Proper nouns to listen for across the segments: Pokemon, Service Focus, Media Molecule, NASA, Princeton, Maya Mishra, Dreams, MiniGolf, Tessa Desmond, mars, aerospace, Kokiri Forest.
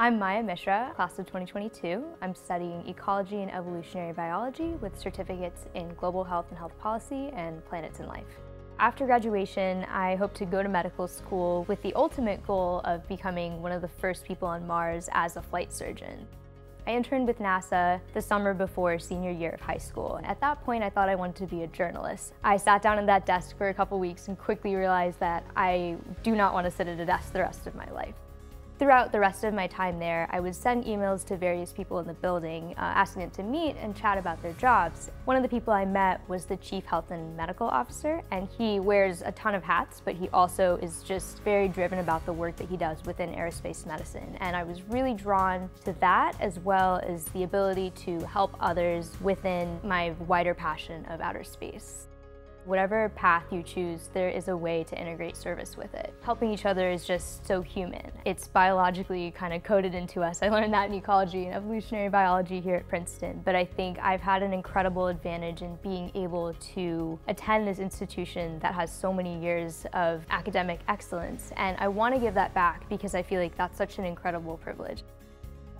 I'm Maya Mishra, class of 2022. I'm studying ecology and evolutionary biology with certificates in global health and health policy and planets and life. After graduation, I hope to go to medical school with the ultimate goal of becoming one of the first people on Mars as a flight surgeon. I interned with NASA the summer before senior year of high school. At that point, I thought I wanted to be a journalist. I sat down at that desk for a couple weeks and quickly realized that I do not want to sit at a desk the rest of my life. Throughout the rest of my time there, I would send emails to various people in the building, asking them to meet and chat about their jobs. One of the people I met was the chief health and medical officer, and he wears a ton of hats, but he also is just very driven about the work that he does within aerospace medicine. And I was really drawn to that, as well as the ability to help others within my wider passion of outer space. Whatever path you choose, there is a way to integrate service with it. Helping each other is just so human. It's biologically kind of coded into us. I learned that in ecology and evolutionary biology here at Princeton, but I think I've had an incredible advantage in being able to attend this institution that has so many years of academic excellence, and I want to give that back because I feel like that's such an incredible privilege.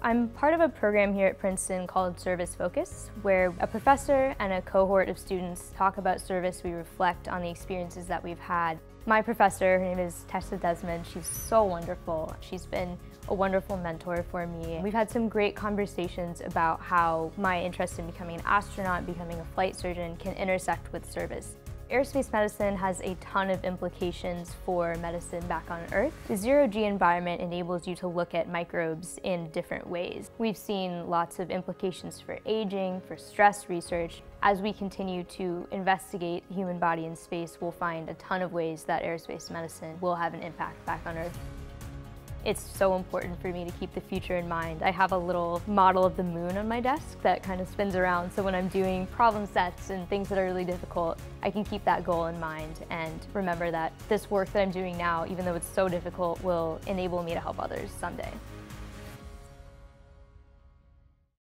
I'm part of a program here at Princeton called Service Focus, where a professor and a cohort of students talk about service. We reflect on the experiences that we've had. My professor, her name is Tessa Desmond, she's so wonderful. She's been a wonderful mentor for me. We've had some great conversations about how my interest in becoming an astronaut, becoming a flight surgeon can intersect with service. Aerospace medicine has a ton of implications for medicine back on Earth. The zero-G environment enables you to look at microbes in different ways. We've seen lots of implications for aging, for stress research. As we continue to investigate the human body in space, we'll find a ton of ways that aerospace medicine will have an impact back on Earth. It's so important for me to keep the future in mind. I have a little model of the moon on my desk that kind of spins around, so when I'm doing problem sets and things that are really difficult, I can keep that goal in mind and remember that this work that I'm doing now, even though it's so difficult, will enable me to help others someday.